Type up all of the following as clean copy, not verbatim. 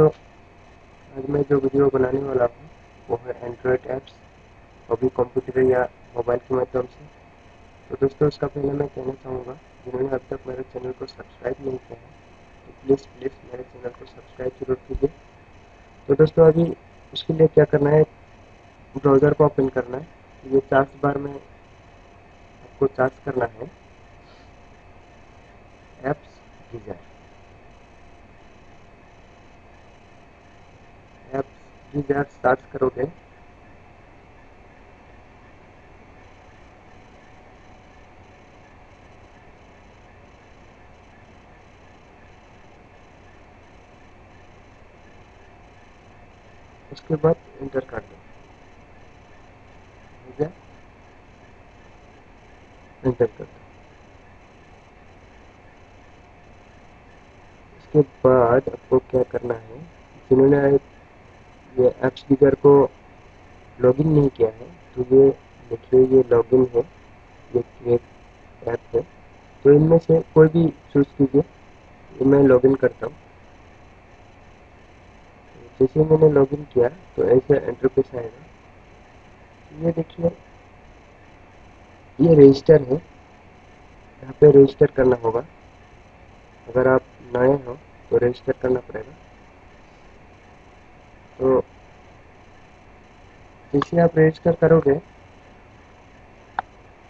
दोस्तों, आज मैं जो वीडियो बनाने वाला हूँ वो है एंड्रॉयड ऐप्स, वो भी कंप्यूटर या मोबाइल के माध्यम से। तो दोस्तों, उसका पहले मैं कहना चाहूँगा, जिन्होंने अब तक मेरे चैनल को सब्सक्राइब नहीं किया है तो प्लीज़ मेरे चैनल को सब्सक्राइब जरूर कीजिए। तो दोस्तों, अभी उसके लिए क्या करना है, ब्राउज़र को ओपन करना है। ये टास्क बार में आपको टास्क करना है ऐप्स गीजर। गीजर सर्च करोगे उसके बाद एंटर कर दो, ठीक है? एंटर कर दो। उसके बाद आपको क्या करना है, जिन्होंने ये एप्स गीजर को लॉगिन नहीं किया है तो ये देखिए, ये लॉगिन है, ये क्रिएट ऐप है। तो इनमें से कोई भी चूज कीजिए। मैं लॉगिन करता हूँ। जैसे मैंने लॉगिन किया तो ऐसे इंटरफेस आएगा। ये देखिए, ये रजिस्टर है, यहाँ पे रजिस्टर करना होगा। अगर आप नए हो तो रजिस्टर करना पड़ेगा। तो जैसे आप रजिस्टर करोगे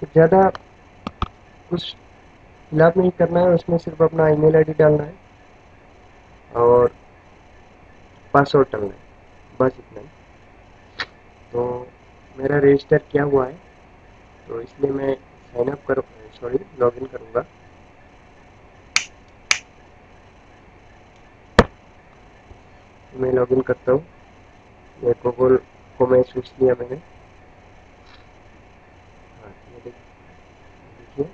तो ज़्यादा कुछ फिलहाल नहीं करना है, उसमें सिर्फ अपना ईमेल आईडी डालना है और पासवर्ड डालना है, बस इतना ही। तो मेरा रजिस्टर किया हुआ है तो इसलिए मैं साइनअप लॉगिन करूँगा। मैं लॉगिन करता हूँ। ये गूगल को मैं चूज किया मैंने। हाँ, ये देखिए,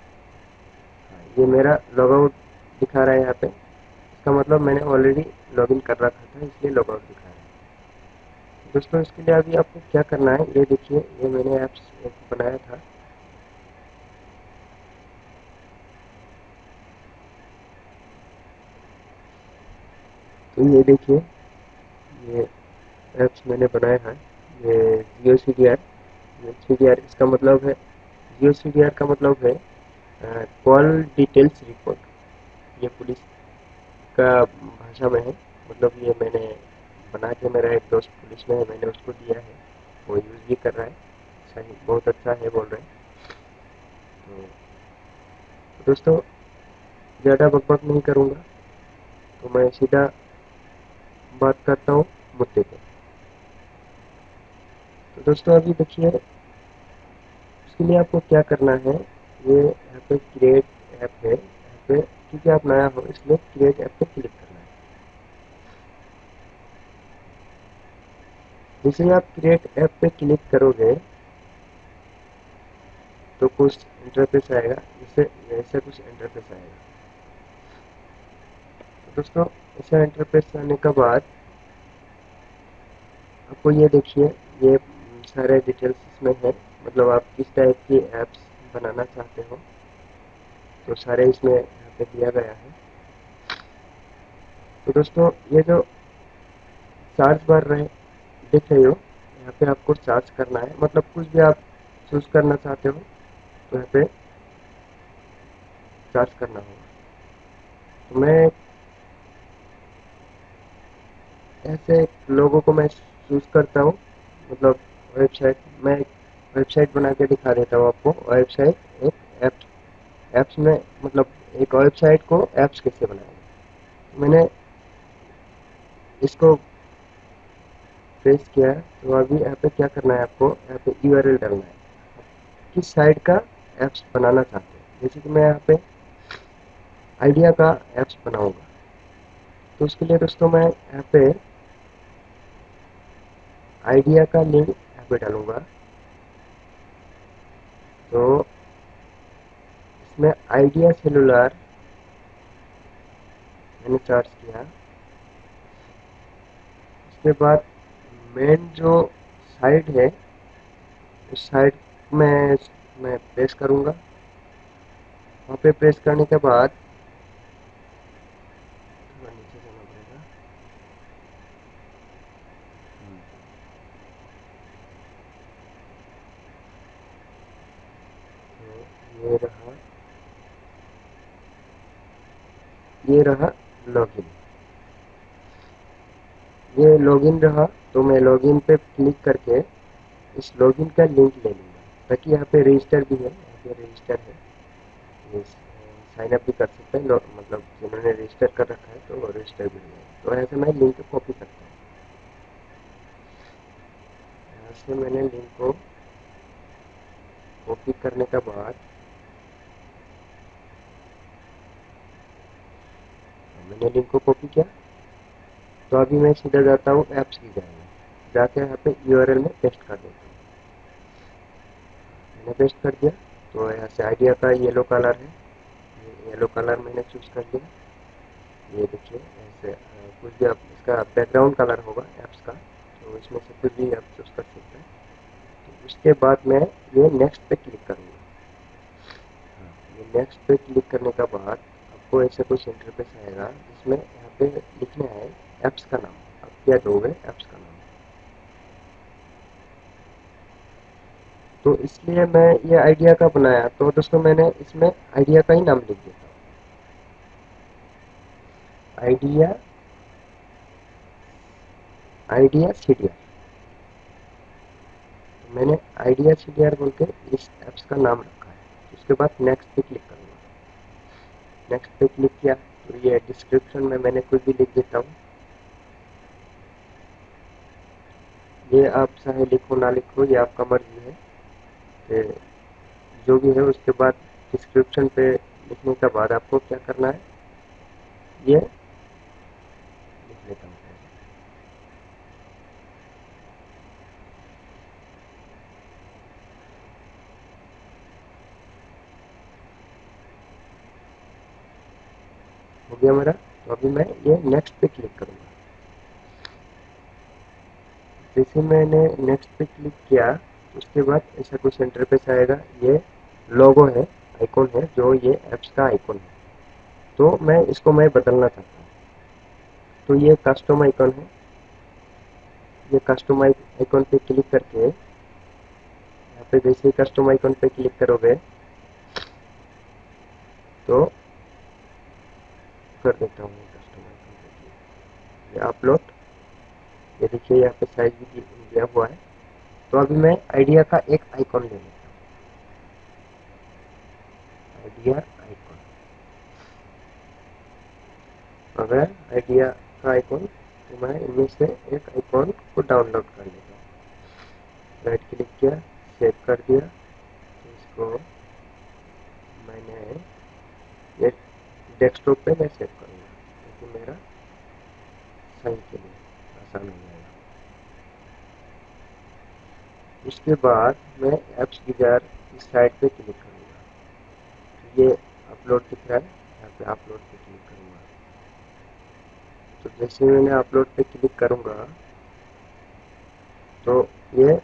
ये मेरा लॉगआउट दिखा रहा है यहाँ पे। इसका मतलब मैंने ऑलरेडी लॉगिन कर रखा था, इसलिए लॉगआउट दिखा रहा है। दोस्तों, इसके लिए अभी आपको क्या करना है, ये देखिए, ये मैंने ऐप्स बनाया था। तो ये देखिए, ये ऐप्स मैंने बनाया है। ये जियो सी डी आर, इसका मतलब है, जियो सी डी आर का मतलब है कॉल डिटेल्स रिपोर्ट। ये पुलिस का भाषा में है, मतलब ये मैंने बना के, मेरा एक दोस्त पुलिस में है, मैंने उसको दिया है, वो यूज़ भी कर रहा है, सही बहुत अच्छा है बोल रहे हैं। तो दोस्तों, ज़्यादा बकबक नहीं करूँगा, तो मैं सीधा बात करता हूँ मुद्दे पे। तो दोस्तों, अभी देखिए, उसके लिए आपको क्या करना है, ये यहाँ पे क्रिएट ऐप है। यहाँ पे क्योंकि आप नया हो इसलिए क्रिएट ऐप पे क्लिक करना है। जैसे आप क्रिएट ऐप पे क्लिक करोगे तो कुछ इंटरफेस आएगा, जैसे कुछ इंटरफेस आएगा। दोस्तों, ऐसा इंटरफेस आने के बाद आपको ये देखिए, ये सारे डिटेल्स इसमें है, मतलब आप किस टाइप की ऐप्स बनाना चाहते हो तो सारे इसमें यहाँ पे दिया गया है। तो दोस्तों, ये जो सर्च बार रहे देख रहे हो, यहाँ पे आपको सर्च करना है, मतलब कुछ भी आप चूज करना चाहते हो तो यहाँ पे सर्च करना होगा। तो मैं ऐसे लोगों को मैं चूज करता हूँ, मतलब वेबसाइट, मैं एक वेबसाइट बना के दिखा देता हूँ आपको। वेबसाइट एक ऐप्स में, मतलब एक वेबसाइट को ऐप्स कैसे बनाएंगे। मैंने इसको प्रेस किया तो अभी यहाँ पे क्या करना है, आपको यहाँ पे यूआरएल डालना है, किस साइट का ऐप्स बनाना चाहते हैं। जैसे कि मैं यहाँ पे आइडिया का ऐप्स बनाऊँगा, तो उसके लिए दोस्तों मैं यहाँ पे आइडिया का लिंक यहाँ पे डालूंगा। तो इसमें आइडिया सेलुलर मैंने सर्च किया। उसके बाद मेन जो साइट है उस साइट में मैं प्रेस करूंगा। वहाँ पे प्रेस करने के बाद ये रहा लॉगिन, ये लॉगिन रहा। तो मैं लॉगिन पे क्लिक करके इस लॉगिन का लिंक ले लूँगा, ताकि यहाँ पे रजिस्टर भी है, यहाँ पे रजिस्टर है, साइन अप भी कर सकते हैं, मतलब जिन्होंने रजिस्टर कर रखा है तो रजिस्टर भी है। तो यहाँ से मैं लिंक को कॉपी करता हूँ, यहाँ से मैंने लिंक को कॉपी करने के बाद मैंने लिंक को कॉपी किया। तो अभी मैं सीधा जाता हूँ ऐप्स की जाएगा, जाके यहाँ पे यूआरएल में पेस्ट कर देता हूँ। मैंने पेस्ट कर दिया, तो यहाँ से आइडिया का येलो कलर है, येलो कलर मैंने चूज कर दिया। ये देखिए ऐसे कुछ भी इसका बैकग्राउंड कलर होगा ऐप्स का, तो इसमें से कुछ भी आप चूज कर सकते हैं। तो उसके बाद मैं ये नेक्स्ट पे क्लिक करूँगा। ये नेक्स्ट पे क्लिक करने के बाद आपको ऐसे कुछ इंटरफेस आएगा, जिसमें यहाँ पे लिखना है ऐप्स का नाम, आप क्या दोगे ऐप्स का नाम। तो इसलिए मैं ये आइडिया का बनाया, तो दोस्तों मैंने इसमें आइडिया का ही नाम लिख दिया, आइडिया आइडिया सीडीआर। तो मैंने आइडिया सीडीआर बोल के इस ऐप्स का नाम रखा है। उसके बाद नेक्स्ट पे क्लिक करूँगा, नेक्स्ट पे क्लिक किया तो ये डिस्क्रिप्शन में मैंने कुछ भी लिख देता हूँ, ये आप चाहे लिखो ना लिखो, ये आपका मर्जी है। तो जो भी है उसके बाद डिस्क्रिप्शन पे लिखने के बाद आपको क्या करना है, ये लिख लेता हूँ। हो गया मेरा। तो अभी मैं ये नेक्स्ट पे क्लिक करूँगा। जैसे मैंने नेक्स्ट पे क्लिक किया, उसके बाद ऐसा कुछ इंटरफेस आएगा, ये लोगो है, आइकॉन है, जो ये ऐप्स का आइकॉन है। तो मैं इसको मैं बदलना चाहता हूँ, तो ये कस्टम आइकॉन है, ये कस्टम आइकॉन पे क्लिक करके यहाँ पे जैसे कस्टम आइकॉन पे क्लिक करोगे तो कर देता हूँ कस्टम आइकॉन पे क्लिक, ये अपलोड। ये देखिए यहाँ पे साइज भी दिया हुआ है। तो अभी मैं आइडिया का एक आइकॉन ले लेता हूँ, आइडिया आइकॉन। अगर आइडिया का आइकॉन, तो मैं इनमें से एक आइकॉन को डाउनलोड कर लेता हूँ। राइट क्लिक किया, सेव कर दिया। तो इसको मैंने ये डेस्कटॉप पे मैं सेव कर लिया, क्योंकि मेरा साइज के लिए आसान हो जाएगा। उसके बाद मैं एप्स गिजार इस साइट पे क्लिक करूँगा, तो ये अपलोड दिख रहा है, यहाँ पे अपलोड पे क्लिक करूँगा। तो जैसे मैंने अपलोड पे क्लिक करूँगा तो ये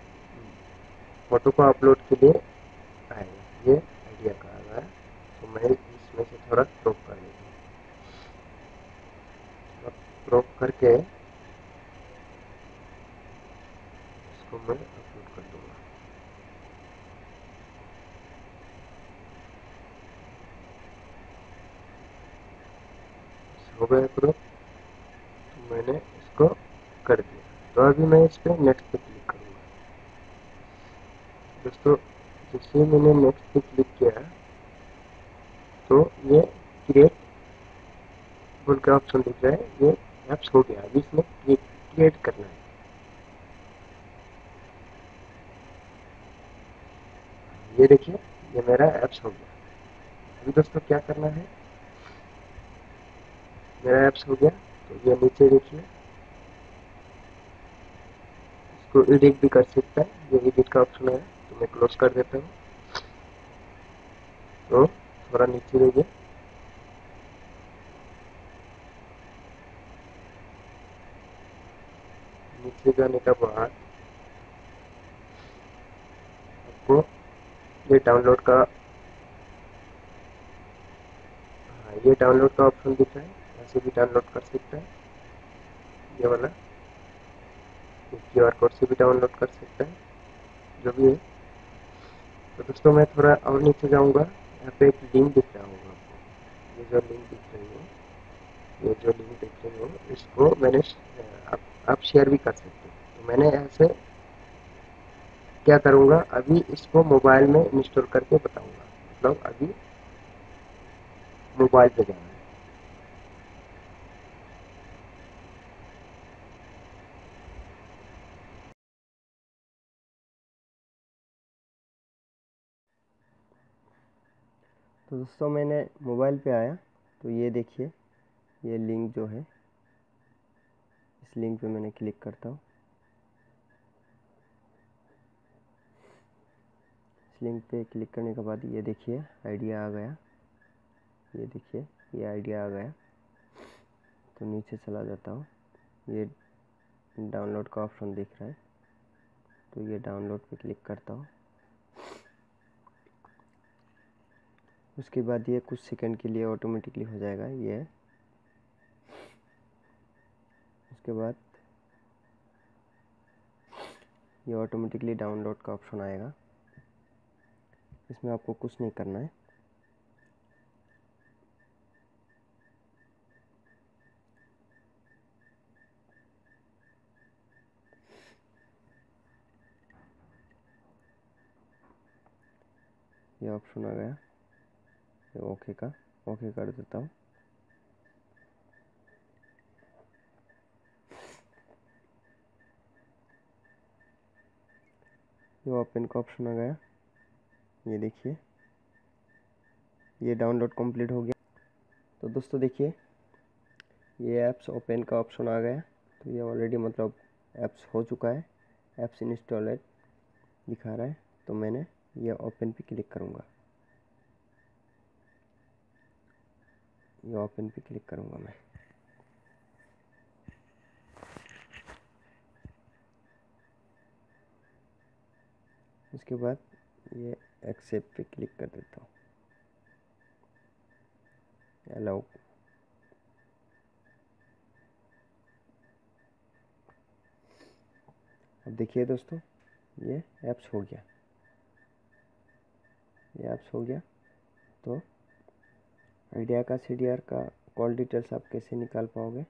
फोटो को अपलोड के लिए आएगा, ये आइडिया का आ रहा है। तो मैं इसमें से थोड़ा क्रॉप कर लेता हूँ, क्रॉप करके इसको मैं कर दूंगा। हो गया क्रॉप, तो मैंने इसको कर दिया। तो अभी मैं इस पर नेक्स्ट पे क्लिक करूँगा। दोस्तों जैसे मैंने नेक्स्ट पे क्लिक किया तो ये क्रिएट बोल का ऑप्शन दिख रहा है, ये ऐप्स हो गया। अभी इसमें क्रिएट करना है, ये देखिए ये मेरा ऐप्स हो गया। अभी दोस्तों क्या करना है, मेरा ऐप्स हो गया, तो ये नीचे देखिए इसको एडिट भी कर सकता है, ये एडिट का ऑप्शन है। तो मैं क्लोज कर देता हूँ, तो थोड़ा नीचे देखिए, नीचे जाने का बाद आपको ये डाउनलोड का ऑप्शन दिख रहा है, ऐसे भी डाउनलोड कर सकता है, ये वाला QR कोड से भी डाउनलोड कर सकता है, जो भी है। तो दोस्तों मैं थोड़ा और नीचे जाऊंगा, यहाँ पे एक लिंक दिख रहा होगा आपको, ये जो लिंक दिख रही है ये जो लिंक देखते हो इसको मैंने आप शेयर भी कर सकते हो। तो मैंने ऐसे क्या करूँगा, अभी इसको मोबाइल में इंस्टॉल करके बताऊँगा, मतलब अभी मोबाइल पे जाना है। तो दोस्तों मैंने मोबाइल पे आया, तो ये देखिए ये लिंक जो है, इस लिंक पे मैंने क्लिक करता हूँ। इस लिंक पे क्लिक करने के बाद ये देखिए आइडिया आ गया, ये देखिए ये आइडिया आ गया। तो नीचे चला जाता हूँ, ये डाउनलोड का ऑप्शन दिख रहा है, तो ये डाउनलोड पे क्लिक करता हूँ। उसके बाद ये कुछ सेकंड के लिए ऑटोमेटिकली हो जाएगा ये। उसके बाद ये ऑटोमेटिकली डाउनलोड का ऑप्शन आएगा, इसमें आपको कुछ नहीं करना है। ये ऑप्शन आ गया, ओके का ओके कर देता हूँ। ये ओपन का ऑप्शन आ गया, ये देखिए ये डाउनलोड कंप्लीट हो गया। तो दोस्तों देखिए ये ऐप्स ओपन का ऑप्शन आ गया, तो ये ऑलरेडी मतलब ऐप्स हो चुका है, ऐप्स इंस्टॉलेड दिखा रहा है। तो मैंने ये ओपन पे क्लिक करूँगा, ये ओपन पे क्लिक करूँगा मैं। उसके बाद ये एक्सेप्ट पे क्लिक कर देता हूँ, अलाउ। अब देखिए दोस्तों ये ऐप्स हो गया, ये ऐप्स हो गया। तो आइडिया का CDR का कॉल डिटेल्स आप कैसे निकाल पाओगे,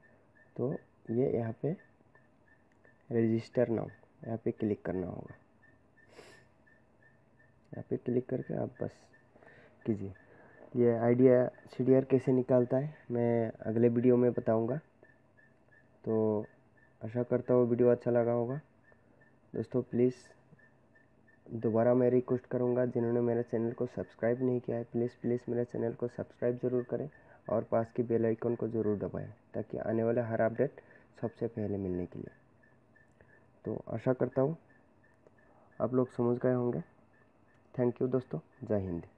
तो ये यहाँ पे रजिस्टर नाउ यहाँ पे क्लिक करना होगा, यहाँ पे क्लिक करके आप बस कीजिए। ये आइडिया CDR कैसे निकालता है मैं अगले वीडियो में बताऊँगा। तो आशा करता हूँ वीडियो अच्छा लगा होगा। दोस्तों प्लीज़ दोबारा मैं रिक्वेस्ट करूंगा, जिन्होंने मेरे चैनल को सब्सक्राइब नहीं किया है प्लीज़ प्लीज़ मेरे चैनल को सब्सक्राइब ज़रूर करें और पास की बेल आइकन को ज़रूर दबाएं, ताकि आने वाला हर अपडेट सबसे पहले मिलने के लिए। तो आशा करता हूँ आप लोग समझ गए होंगे। थैंक यू दोस्तों, जय हिंद।